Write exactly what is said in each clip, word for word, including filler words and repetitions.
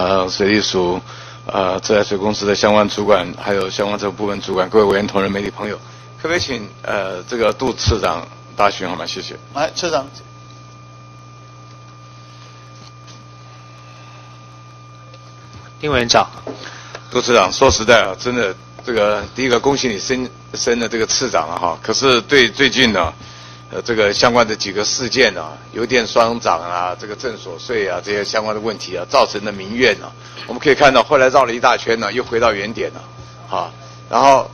呃水利署、呃自来水公司的相关主管，还有相关这部分主管，各位委员同仁、媒体朋友，可不可以请呃这个杜次长答询好吗？谢谢。来，次长。 丁委员长，杜次长，说实在啊，真的，这个第一个恭喜你升升了这个次长了、啊、哈。可是对最近呢、啊，呃，这个相关的几个事件啊，邮电双涨啊，这个证所税啊，这些相关的问题啊，造成的民怨啊，我们可以看到后来绕了一大圈呢、啊，又回到原点了、啊，啊，然后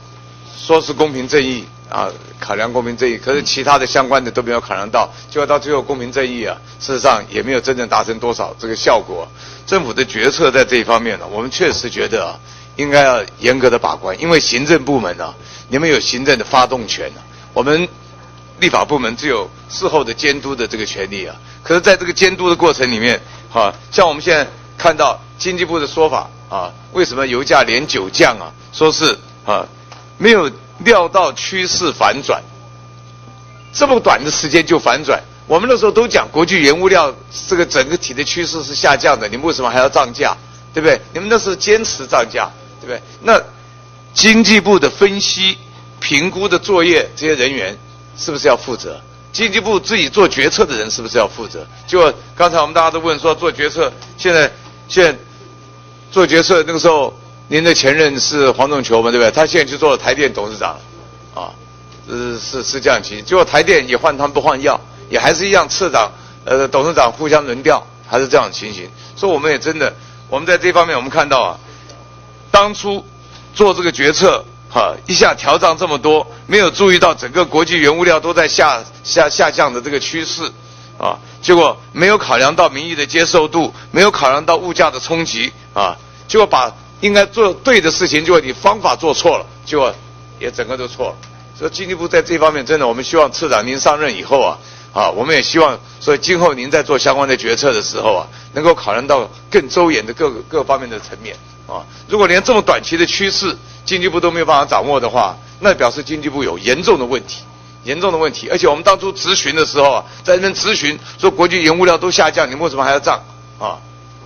说是公平正义啊，考量公平正义，可是其他的相关的都没有考量到，结果到最后公平正义啊，事实上也没有真正达成多少这个效果。 政府的决策在这一方面呢，我们确实觉得啊，应该要严格的把关，因为行政部门呢、啊，你们有行政的发动权呢、啊，我们立法部门只有事后的监督的这个权利啊。可是，在这个监督的过程里面，哈、啊，像我们现在看到经济部的说法啊，为什么油价连九降啊？说是啊，没有料到趋势反转，这么短的时间就反转。 我们那时候都讲，国际原物料这个整个体的趋势是下降的，你们为什么还要涨价？对不对？你们那时候坚持涨价，对不对？那经济部的分析、评估的作业，这些人员是不是要负责？经济部自己做决策的人是不是要负责？就刚才我们大家都问说，做决策现在现在做决策那个时候，您的前任是黄仲球嘛，对不对？他现在去做了台电董事长，啊，呃是是这样情形，结果台电也换汤不换药。 也还是一样，次长、呃董事长互相轮调，还是这样的情形。所以我们也真的，我们在这方面我们看到啊，当初做这个决策，哈、啊，一下调涨这么多，没有注意到整个国际原物料都在下下下降的这个趋势，啊，结果没有考量到民意的接受度，没有考量到物价的冲击，啊，结果把应该做对的事情，结果你方法做错了，结果也整个都错了。所以经济部在这方面真的，我们希望次长您上任以后啊。 啊，我们也希望，所以今后您在做相关的决策的时候啊，能够考量到更周延的各个各方面的层面啊。如果连这么短期的趋势，经济部都没有办法掌握的话，那表示经济部有严重的问题，严重的问题。而且我们当初质询的时候啊，在那边质询说国际原物料都下降，你们为什么还要涨啊？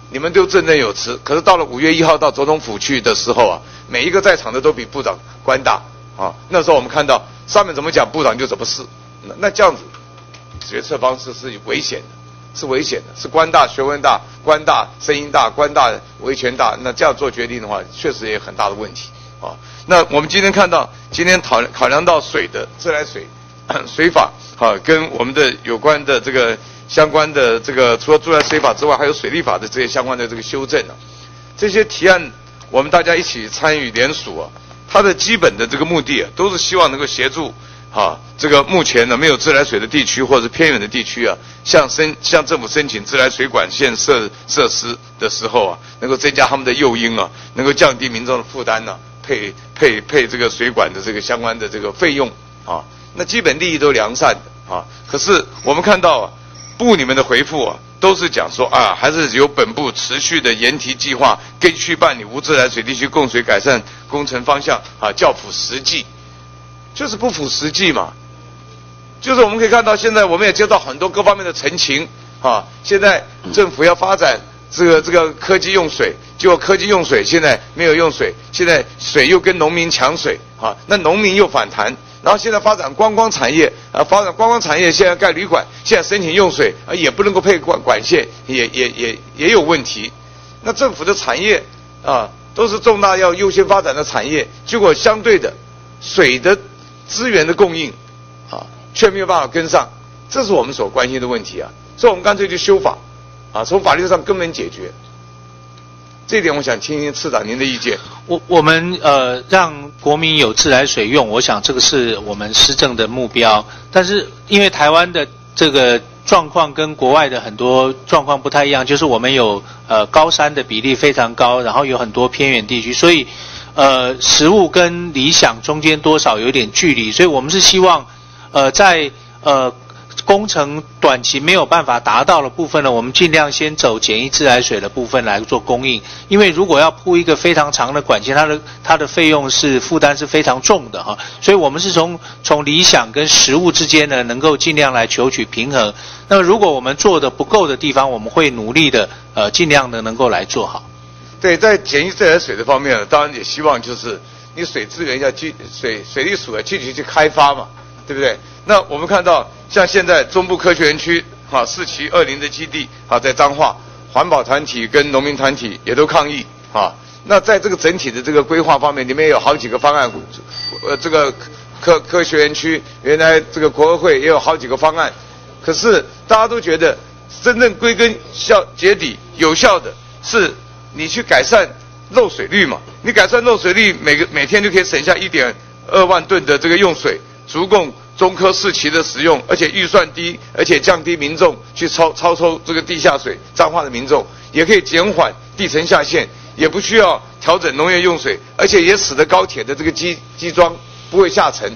你们都振振有词。可是到了五月一号到总统府去的时候啊，每一个在场的都比部长官大啊。那时候我们看到上面怎么讲，部长就怎么试，那那这样子。 决策方式是危险的，是危险的，是官大学问大，官大声音大，官大维权大。那这样做决定的话，确实也有很大的问题啊。那我们今天看到，今天考考量到水的自来水水法啊，跟我们的有关的这个相关的这个，除了自来水法之外，还有水利法的这些相关的这个修正啊，这些提案我们大家一起参与联署啊，它的基本的这个目的啊，都是希望能够协助。 啊，这个目前呢没有自来水的地区或者偏远的地区啊，向申向政府申请自来水管线设设施的时候啊，能够增加他们的诱因啊，能够降低民众的负担呢、啊，配配配这个水管的这个相关的这个费用啊，那基本利益都良善的啊。可是我们看到啊，部里面的回复啊，都是讲说啊，还是由本部持续的研提计划，根据办理无自来水地区供水改善工程方向啊，较符实际。 就是不符实际嘛，就是我们可以看到，现在我们也接到很多各方面的陈情啊。现在政府要发展这个这个科技用水，结果科技用水现在没有用水，现在水又跟农民抢水啊，那农民又反弹。然后现在发展观光产业啊，发展观光产业现在盖旅馆，现在申请用水啊也不能够配管管线，也也也也有问题。那政府的产业啊都是重大要优先发展的产业，结果相对的水的。 资源的供应，啊，却没有办法跟上，这是我们所关心的问题啊。所以，我们干脆就修法，啊，从法律上根本解决。这一点，我想听听次长您的意见。我我们呃，让国民有自来水用，我想这个是我们施政的目标。但是，因为台湾的这个状况跟国外的很多状况不太一样，就是我们有呃高山的比例非常高，然后有很多偏远地区，所以。 呃，实务跟理想中间多少有点距离，所以我们是希望，呃，在呃工程短期没有办法达到的部分呢，我们尽量先走简易自来水的部分来做供应，因为如果要铺一个非常长的管线，它的它的费用是负担是非常重的哈，所以我们是从从理想跟实务之间呢，能够尽量来求取平衡。那么如果我们做的不够的地方，我们会努力的呃，尽量的能够来做好。对，在简易自来水的方面，当然也希望就是你水资源要积水水利署要积极去开发嘛，对不对？那我们看到像现在中部科学园区哈四期二零的基地哈，在彰化，环保团体跟农民团体也都抗议哈。那在这个整体的这个规划方面，里面有好几个方案，呃，这个科科学园区原来这个国合会也有好几个方案，可是大家都觉得真正归根效结底有效的是你去改善漏水率嘛，你改善漏水率，每个每天就可以省下一点二万吨的这个用水，足供中科四期的使用，而且预算低，而且降低民众去超超抽这个地下水，彰化的民众也可以减缓地层下陷。也不需要调整农业用水，而且也使得高铁的这个基基桩不会下沉。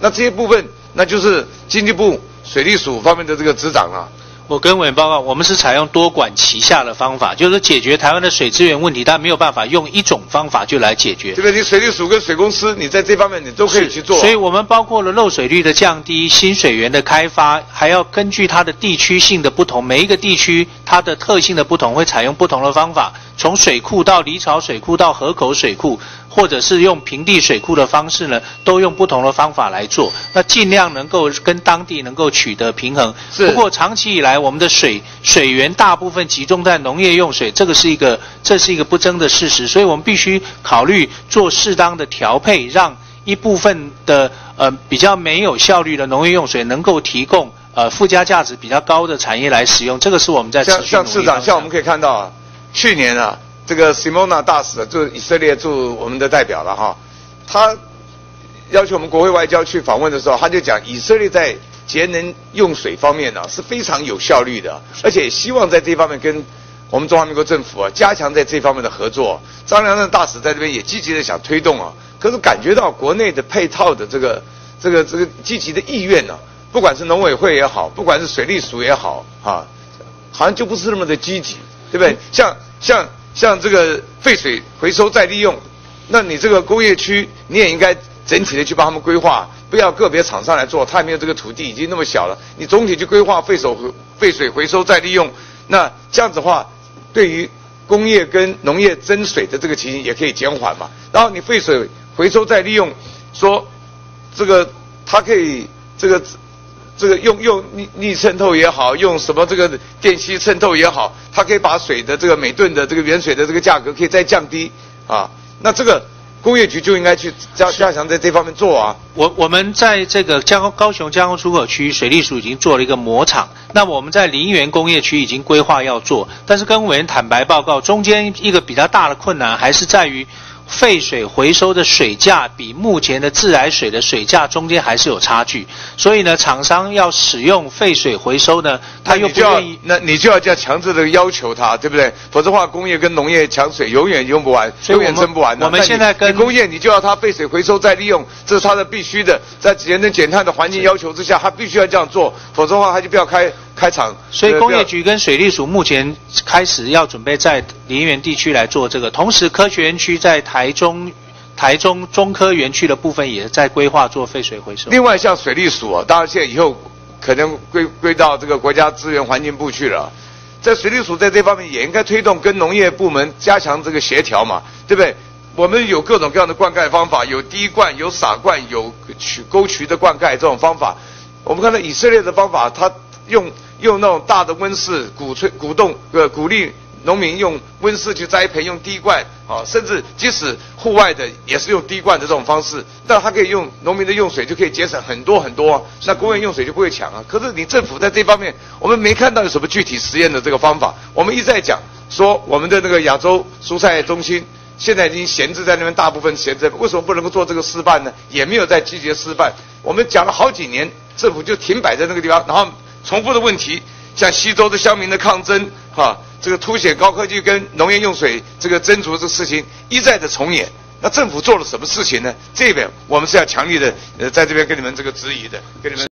那这些部分，那就是经济部水利署方面的这个执掌啊。我跟委员报告，我们是采用多管齐下的方法，就是解决台湾的水资源问题，但没有办法用一种方法就来解决。这边你水利署跟水公司，你在这方面你都可以去做。所以我们包括了漏水率的降低、新水源的开发，还要根据它的地区性的不同，每一个地区它的特性的不同，会采用不同的方法。从水库到离巢水库到河口水库，或者是用平地水库的方式呢，都用不同的方法来做，那尽量能够跟当地能够取得平衡。不过长期以来，我们的水水源大部分集中在农业用水，这个是一个这是一个不争的事实，所以我们必须考虑做适当的调配，让一部分的呃比较没有效率的农业用水能够提供呃附加价值比较高的产业来使用，这个是我们在持续努力。像市长，像我们可以看到啊。去年啊，这个 Simona 大使就是以色列驻我们的代表了哈，他要求我们国会外交去访问的时候，他就讲以色列在节能用水方面呢、啊、是非常有效率的，而且希望在这方面跟我们中华民国政府啊加强在这方面的合作。张良政大使在这边也积极的想推动啊，可是感觉到国内的配套的这个这个这个积极的意愿呢、啊，不管是农委会也好，不管是水利署也好啊，好像就不是那么的积极。对不对？像像像这个废水回收再利用，那你这个工业区你也应该整体的去帮他们规划，不要个别厂商来做，他也没有这个土地，已经那么小了，你总体去规划废水废水回收再利用，那这样子的话，对于工业跟农业增水的这个情形也可以减缓嘛。然后你废水回收再利用，说这个它可以这个这个用用逆逆渗透也好，用什么这个电吸渗透也好，它可以把水的这个每吨的这个原水的这个价格可以再降低啊。那这个工业局就应该去加加强在这方面做啊。我我们在这个江高雄江工出口区水利署已经做了一个模厂，那么我们在林园工业区已经规划要做，但是跟委员坦白报告，中间一个比较大的困难还是在于。废水回收的水价比目前的自来水的水价中间还是有差距，所以呢，厂商要使用废水回收呢，他又不愿意，那你就要这样强制的要求他，对不对？否则的话，工业跟农业抢水永远用不完，永远争不完的。我们现在跟工业，你就要他废水回收再利用，这是他的必须的，在节能减碳的环境要求之下，他必须要这样做，否则的话他就不要开。开厂，所以工业局跟水利署目前开始要准备在林园地区来做这个，同时科学园区在台中、台中中科园区的部分也在规划做废水回收。另外，像水利署啊，当然现在以后可能归归到这个国家资源环境部去了，在水利署在这方面也应该推动跟农业部门加强这个协调嘛，对不对？我们有各种各样的灌溉方法，有滴灌、有洒灌、有渠沟渠的灌溉这种方法。我们看到以色列的方法，它用。用那种大的温室鼓吹、鼓动、呃鼓励农民用温室去栽培，用滴灌啊，甚至即使户外的也是用滴灌的这种方式，但它可以用农民的用水就可以节省很多很多、啊，那工业用水就不会抢啊。可是你政府在这方面，我们没看到有什么具体实验的这个方法。我们一再讲说，我们的那个亚洲蔬菜中心现在已经闲置在那边，大部分闲置，为什么不能够做这个示范呢？也没有在积极示范。我们讲了好几年，政府就停摆在那个地方，然后。重复的问题，像西周的乡民的抗争，哈、啊，这个凸显高科技跟农业用水这个争逐这事情一再的重演。那政府做了什么事情呢？这边我们是要强力的，呃，在这边跟你们这个质疑的，跟你们